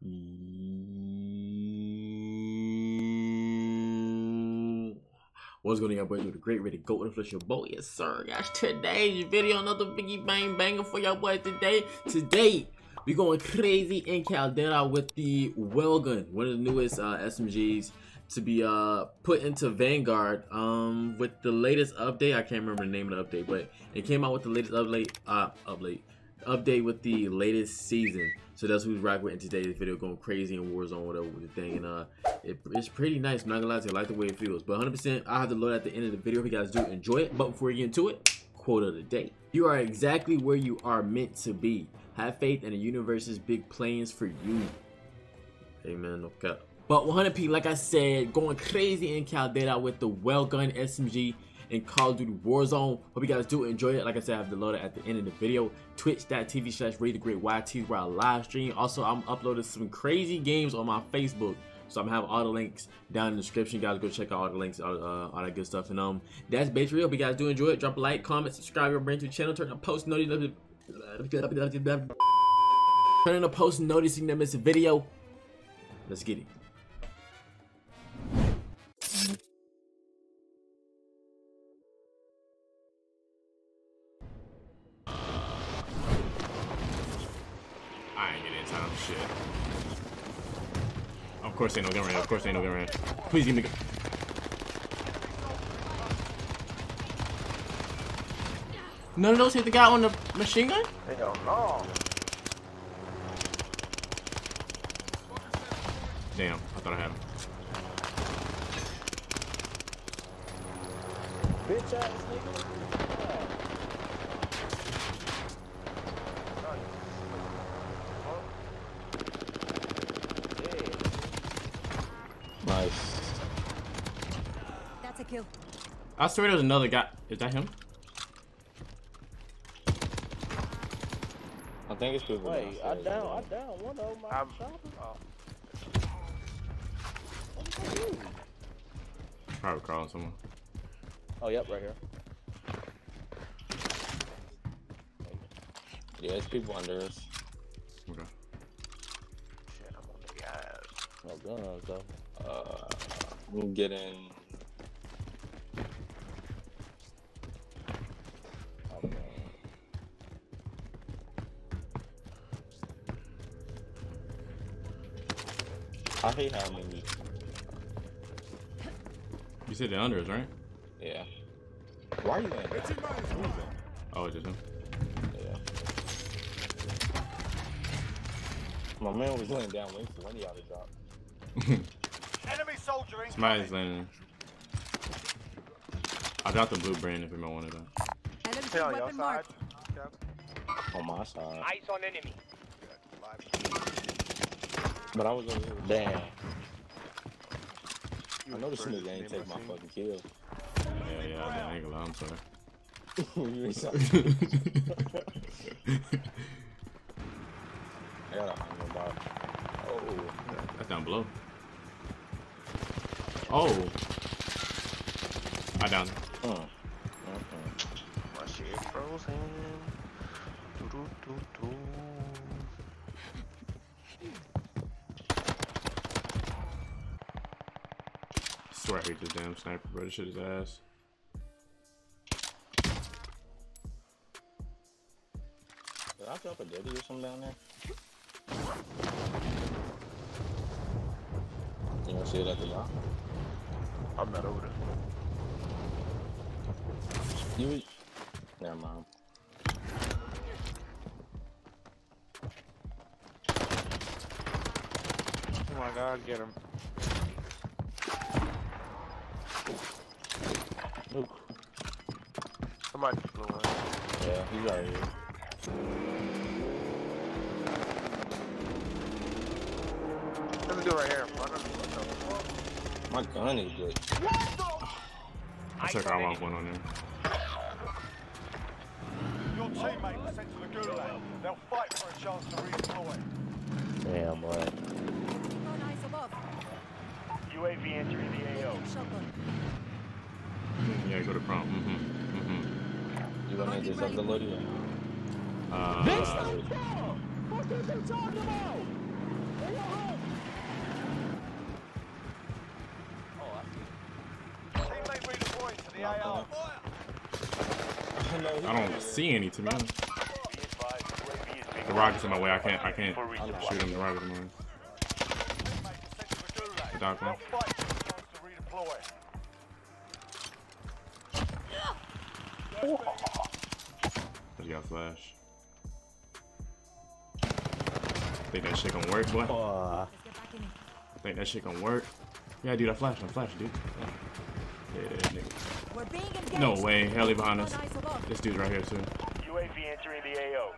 What's going on, y'all boys? With a great ready to go and flush your boat. Yes, sir. Guys, today's video, another biggie bang banger for y'all boys today. Today, we going crazy in Caldera with the well gun, one of the newest SMGs to be put into Vanguard with the latest update. I can't remember the name of the update, but it came out with the latest update with the latest season. So that's who's Rockwood in today's video, going crazy in Warzone, whatever with the thing. And it's pretty nice. I'm not gonna lie to you, I like the way it feels. But 100%, I'll have to load at the end of the video if you guys do enjoy it. But before we get into it, quote of the day: you are exactly where you are meant to be. Have faith in the universe's big plans for you. Amen. Okay. But 100p, like I said, going crazy in Caldera with the well gun SMG in Call of Duty Warzone. Hope you guys do enjoy it. Like I said, I have to load it at the end of the video. Twitch.tv/RayTheGreatYT where I live stream. Also, I'm uploading some crazy games on my Facebook, so I'm gonna have all the links down in the description. You guys go check out all the links, all that good stuff. And that's basically it. Hope you guys do enjoy it. Drop a like, comment, subscribe to your brand new channel, turn on post notifications, turn on the post noticing that miss a video. Let's get it. Shit. Of course they ain't no gun range. Of course they ain't no gun range. Please give me the gun. None of those hit the guy on the machine gun? Hell no. Damn, I thought I had him. Bitch ass nigga. Nice. That's a kill. I swear there's another guy. Is that him? I think it's people. Wait, I down one of my shoppers. What did I do? Probably calling someone. Oh, yep, right here. Yeah, it's people under us. Okay. Shit, I'm on the guys. No guns though. We'll get in. I don't know. I hate how many. You said the unders, right? Yeah. Why are you in there? Oh, it's just him. Yeah. My man was laying down waiting for one of y'all to drop. Enemy soldier in. Somebody's landing. I dropped the blue brand if anyone wanted that. On your side. On my side. Ice on enemy. But I was over here. Damn. I noticed this nigga ain't take my fucking kill. Yeah, I ain't gonna lie, I'm sorry. You ain't sorry. I gotta hang him about. Oh. That's down below. Oh, I down. My shit frozen. Swear I hate this damn sniper, bro. This shit is ass. Did I drop a deadie or something down there? You don't see it at the top? I'm not over there. You... Never mind. Oh my god, get him. Look. Somebody flew in. Yeah, he's out here. Let me do it right here. My gun is good. I took our one on him. Your teammate was sent to the gulag. They'll fight for a chance to redeploy. Damn, boy. UAV entering the AO. Yeah, go to prom. You gonna make this up the load yet? This time, fuck is you talking about? I don't see any, to be honest. The rocket's in my way. I can't shoot him. The rocket's in my way. The dock now. You got flash. Think that shit gonna work, boy? Think that shit gonna work? Yeah, dude, I'm flashing, dude. Yeah, nigga. No way, hell, he behind us. This dude's right here too. UAV entering the AO.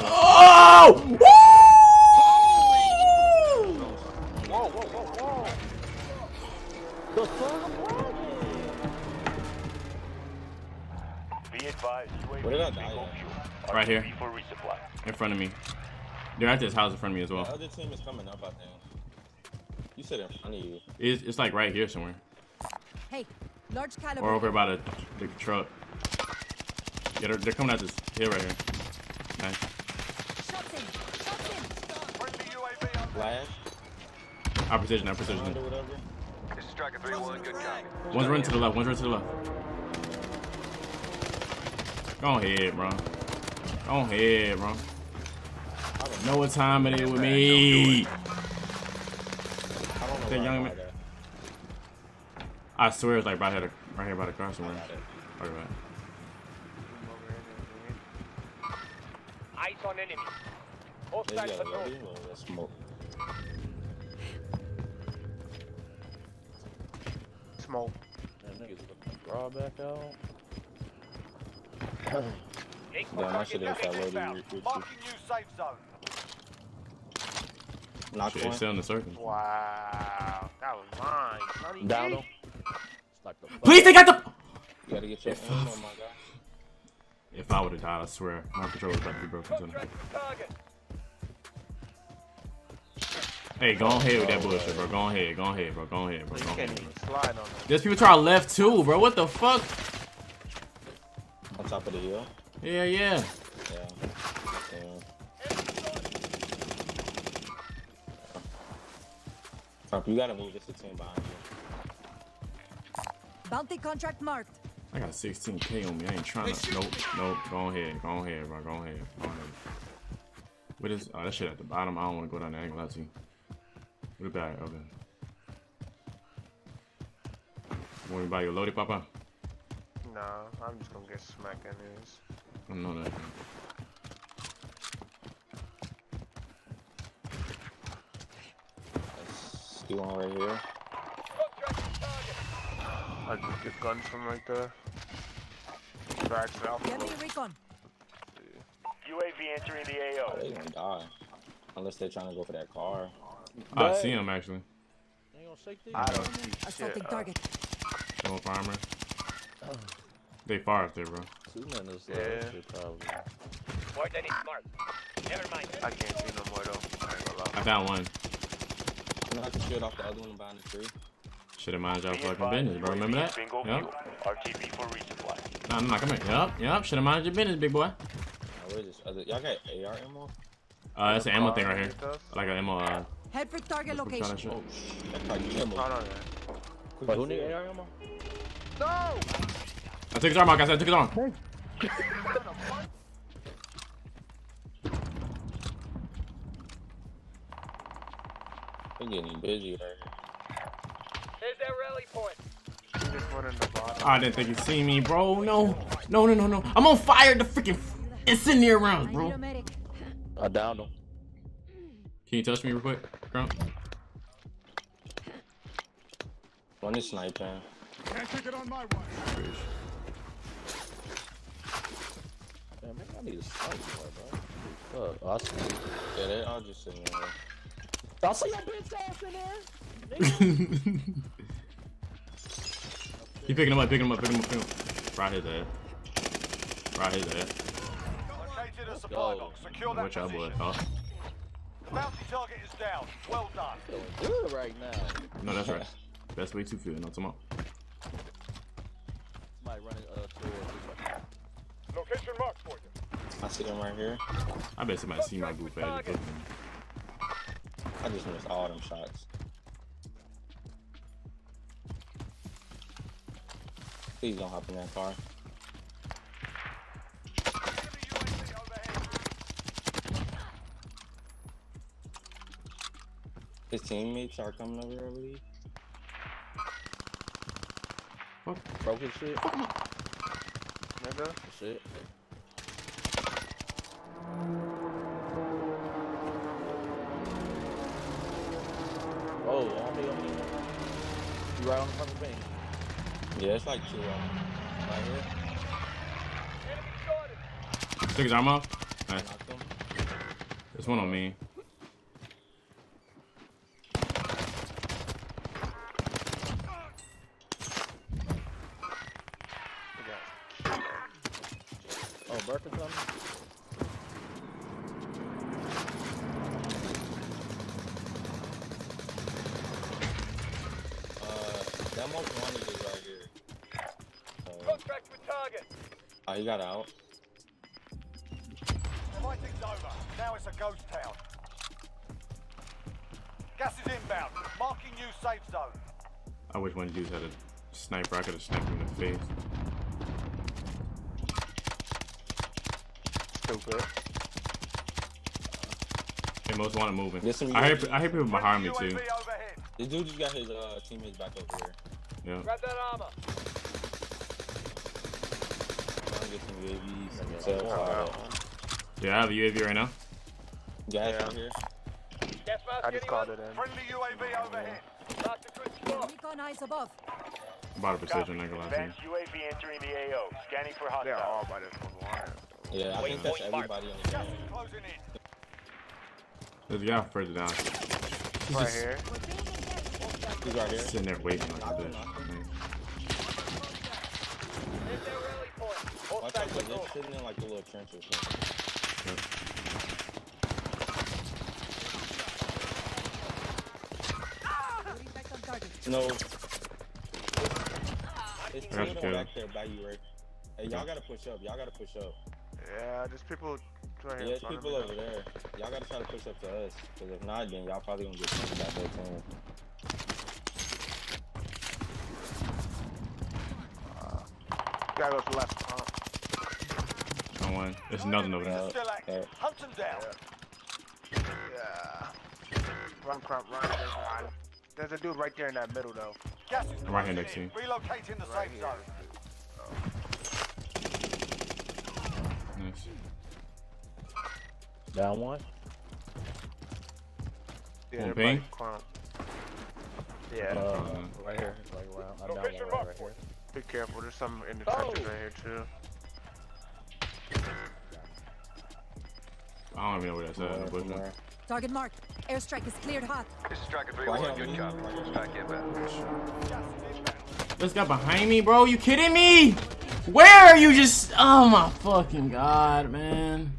Oh! Woo! Whoa! The fuck? Be advised, where did I die? Right here, in front of me. They're at this house in front of me as well. The other team is coming up out there. You said in front of you. It's like right here somewhere. Hey, large caliber. Or over by the truck. Yeah, they're coming out this hill right here. Nice. Flash. I precision. This is Striker 3-1, good copy. One's running to the left. Go ahead, bro. I know what time it is with me. That young man. I swear it's like right here by the car somewhere. All right. Eyes on enemy. All sides patrol. Smoke. That nigga's looking raw back out. Damn, I should have shot loaded. Knocked one. Still in the circle. Wow. That was mine. Down him. Please, they got the. You gotta get your hands on my guy. If I would have died, I swear, my controller was about to be broken tonight. Hey, go ahead with that bullshit, bro. Go ahead, bro. There's people to our left too, bro. What the fuck? On top of the hill? Yeah. You gotta move. Just a team behind you. Bounty contract marked. I got 16K on me. I ain't trying to. Nope. Go ahead, bro. What is? Oh, that shit at the bottom. I don't want to go down the angle. That's you. What about? Okay. Want to buy your loaded, Papa? No, I'm just gonna get smacked in this. I don't know that. Still on right here. I just get guns from right there. Back now. UAV entering the AO. They gonna die. Unless they're trying to go for that car. I see him actually. They gonna shake these? I don't see shit. Assaulting target. Someone farmer. They far up there, bro. Two minutes left. Yeah. More than he's smart. Never mind. I can't see no more though. I found one. I'm gonna have to shoot off the other one behind the tree. Should've mind y'all fucking business, bro. Remember that? Yup. Nah, I'm not coming. Yup. Should've minded your business, big boy. Y'all got AR ammo? That's an ammo thing right here. Like an ammo. Head for target location. Oh, shit. Who need AR ammo? No! I took his arm out, guys. I'm getting busy right here. That rally point. I didn't think you'd see me, bro. No. I'm on fire. The freaking incendiary rounds, bro. I downed him. Can you touch me real quick, Grump? One is sniping. Can't take it on my way. Damn, maybe I need a sniper, bro. Fuck, I see. Yeah, they all just sitting there. I see your bitch ass in there. He picking him up. Right here. Watch out, boy. The bounty target is down. Well done. Good right now. No, that's right. Best way to feel. No, come on. Location marked for you. I see them right here. I bet somebody see my goof ass. I just missed all them shots. Please don't hop in that car. His teammates are coming over here, I believe. Fuck. Broken shit. Nigga. Shit. Oh, I don't think I'm getting it. You right on the fucking bank. Yeah, it's like two of them. Right here. Enemy started. Took his arm off? Nice. There's one on me. That most wanted is right here. Contract with target. Oh, he got out. Fighting's over. Now it's a ghost town. Gas is inbound. Marking new safe zone. I wish one of these had a sniper. I could have sniped him in the face. Stupid. They most want to move in. I hear people behind me too. This dude just got his teammates back over here. Yeah. Grab that armor. I'm gonna get some UAVs. So, yeah, I have a UAV right now. Guys out here. I just called it in. Friendly UAV overhead. Recon eyes above. About a precision like a last time. UAV entering the AO. Scanning for hostile. They're all by this one. Yeah, I think that's everybody on the team. There's a guy further down. He's right here. He's right here. Sitting there waiting like a bitch. Watch out, they're sitting in like a little trench or something. No. There's two of them back there by you, Rick. Hey, y'all gotta push up. Y'all gotta push up. Yeah, there's people right here. Yeah, there's people over there. Y'all gotta try to push up to us. Because if not, then y'all probably gonna get something back there soon. Guy goes left. No one. There's nothing over there. Hunt him down. Yeah. Run, crump, run. There's a dude right there in that middle, though. I'm right here next to you. Relocating the safe zone. Nice. Down one. Yeah, one ping? Yeah. Right here. Like, wow. I'm down one right here. Be careful, there's some in the trenches right here too. I don't even know where that's at. Target marked. Airstrike is cleared hot. This is Striker 3-1. Good job. Back in, this guy behind me, bro. You kidding me? Where are you just? Oh my fucking god, man.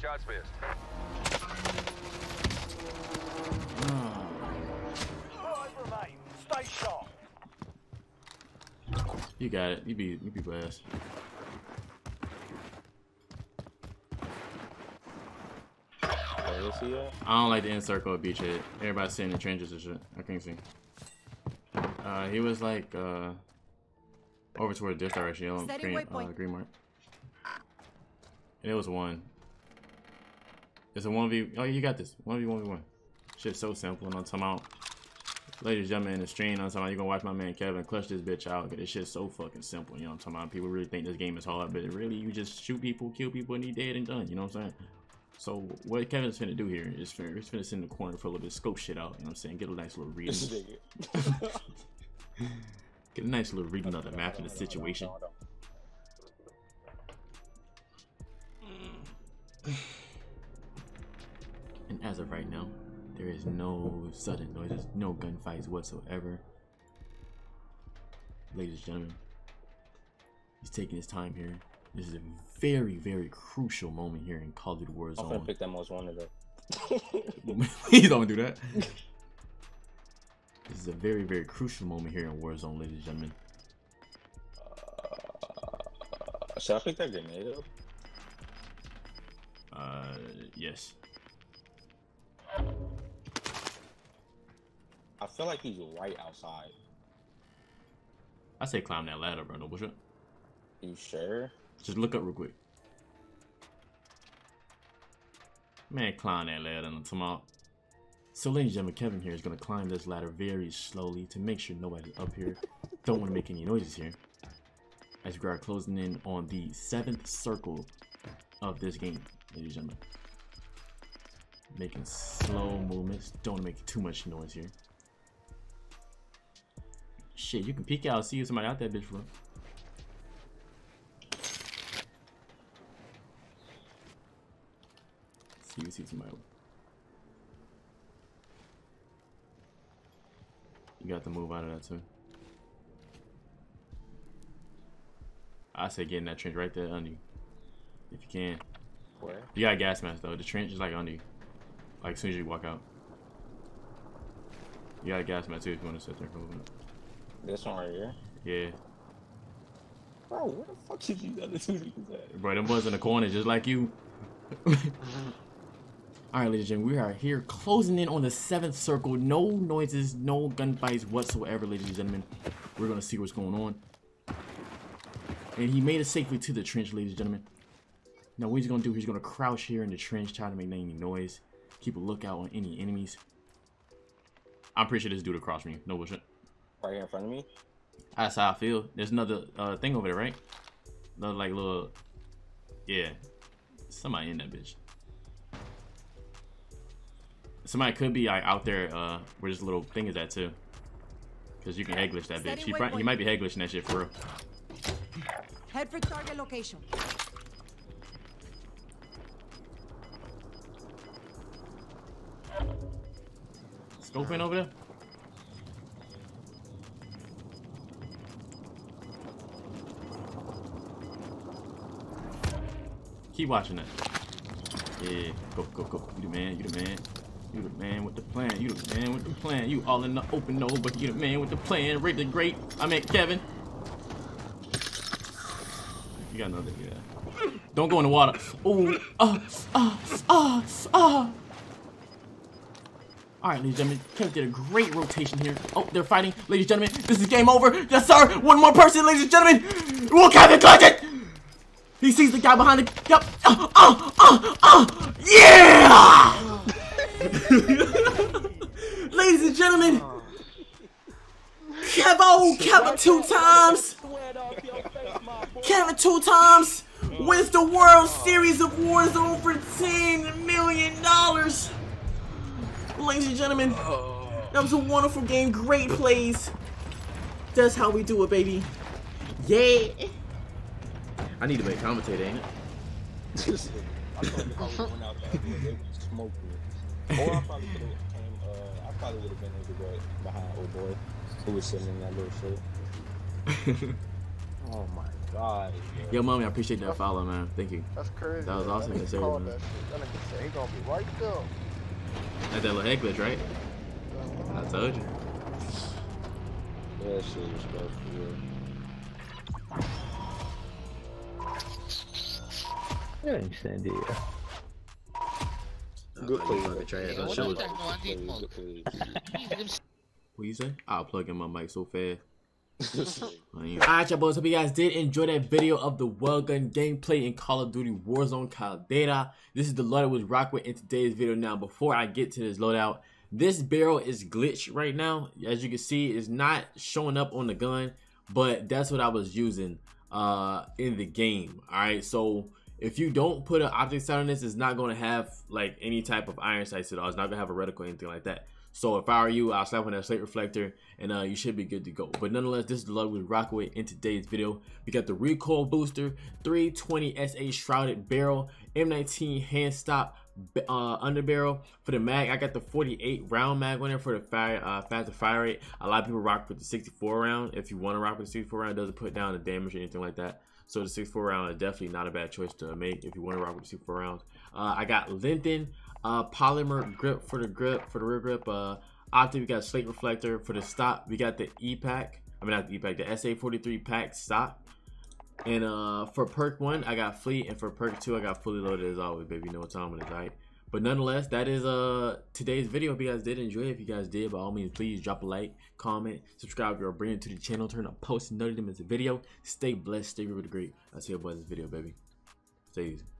Shots missed. Stay sharp. You got it. You be blessed. I don't like the in circle of beach hit. Everybody's sitting in trenches and shit. I can't see. He was like over toward this direction. Green mark. And it was one. It's a 1v. Oh, you got this. 1v1v1. Shit's so simple. And I'm talking about. Ladies and gentlemen in the stream, I'm talking about, you gonna watch my man Kevin clutch this bitch out. This shit's so fucking simple, you know what I'm talking about? People really think this game is hard, but it really, you just shoot people, kill people, and he dead and done, you know what I'm saying? So, what Kevin's finna do here is he's finna sit in the corner for a little bit, scope shit out, you know what I'm saying? Get a nice little reading. Get a nice little reading of the map and the situation. And as of right now, there is no sudden noises, no gunfights whatsoever. Ladies and gentlemen, he's taking his time here. This is a very, very crucial moment here in Call of Duty Warzone. I'm gonna pick that most wanted up. Please don't do that. This is a very, very crucial moment here in Warzone, ladies and gentlemen. Should I pick that grenade up? Yes. I feel like he's right outside. I say climb that ladder, bro. No bullshit. You sure? Just look up real quick. Man, climb that ladder. I'm talking about. So, ladies and gentlemen, Kevin here is going to climb this ladder very slowly to make sure nobody's up here. Don't want to make any noises here. As we are closing in on the 7th circle of this game, ladies and gentlemen. Making slow movements. Don't want to make too much noise here. Shit, you can peek out and see if somebody out that bitch, bro. See somebody. You got to move out of that too. I say get in that trench right there under you, if you can. Where? You got a gas mask though. The trench is like under you, like as soon as you walk out. You got a gas mask too if you want to sit there for a minute. This one right here. Yeah. Bro, where the fuck did you other two niggas at? Bro, them boys in the corner just like you. All right, ladies and gentlemen, we are here closing in on the 7th circle. No noises, no gunfights whatsoever, ladies and gentlemen. We're going to see what's going on. And he made it safely to the trench, ladies and gentlemen. Now, what he's going to do, he's going to crouch here in the trench, try to make any noise. Keep a lookout on any enemies. I'm pretty sure this dude across me. No bullshit. Right here in front of me? That's how I feel. There's another thing over there, right? Another, like, little... Yeah. Somebody in that bitch. Somebody could be like, out there where this little thing is at too, because you can headglitch that bitch. He might be headglitching that shit for real. Head for target location. Scope in over there. Keep watching that. Yeah, go, you the man. You the man with the plan, you the man with the plan. You all in the open, no, but you the man with the plan. Ray the Great, I mean Kevin. You got another, yeah. Don't go in the water. Ooh, All right, ladies and gentlemen, Kevin did a great rotation here. Oh, they're fighting. Ladies and gentlemen, this is game over. Yes, sir, one more person, ladies and gentlemen. Will Kevin clutch it? He sees the guy behind the, yep. Yeah! Ladies and gentlemen, Kevin 2 times. Kevin 2 times wins the World Series of Warzone for $10 million. Ladies and gentlemen, that was a wonderful game. Great plays. That's how we do it, baby. Yeah. I need to be a commentator, ain't it? Or I probably would have been able to get behind old boy who was sitting in that little shit. Oh my god. Bro. Yo, mommy, I appreciate that follow, man. Thank you. That's crazy. That was awesome to say, man. That nigga said he gonna be right there. That's that little head glitch, right? I told you. Yeah, that shit was supposed to be. I understand it. Yeah. Good play, what you say? I'll plug in my mic so fast. Alright, y'all boys. Hope you guys did enjoy that video of the well gun gameplay in Call of Duty Warzone Caldera. This is the loadout with Rockwood in today's video. Now, before I get to this loadout, this barrel is glitched right now. As you can see, it's not showing up on the gun, but that's what I was using in the game. Alright, so if you don't put an optic sight on this, it's not going to have like any type of iron sights at all. It's not going to have a reticle or anything like that. So if I were you, I'll slap on that slate reflector and you should be good to go. But nonetheless, this is the loadout with Rockwood in today's video. We got the recoil booster, 320 SA shrouded barrel, M19 hand stop under barrel. For the mag, I got the 48 round mag on there for the fire faster fire rate. A lot of people rock with the 64 round. If you want to rock with the 64 round, it doesn't put down the damage or anything like that. So the 64 round is definitely not a bad choice to make if you want to rock with the 64 rounds. I got lengthened polymer grip for the rear grip. Optic, we got slate reflector for the stop. We got the E-pack. I mean not the E-pack, the SA43-Pack stop. And for perk 1 I got Fleet, and for perk 2 I got Fully Loaded, as always, baby. You know what time it is, alright? But nonetheless, that is today's video. If you guys did enjoy it, if you guys did, by all means, please drop a like, comment, subscribe if you're brand new to the channel, turn on post notifications as a video. Stay blessed, stay really great. I'll see you boys in this video, baby. Stay easy.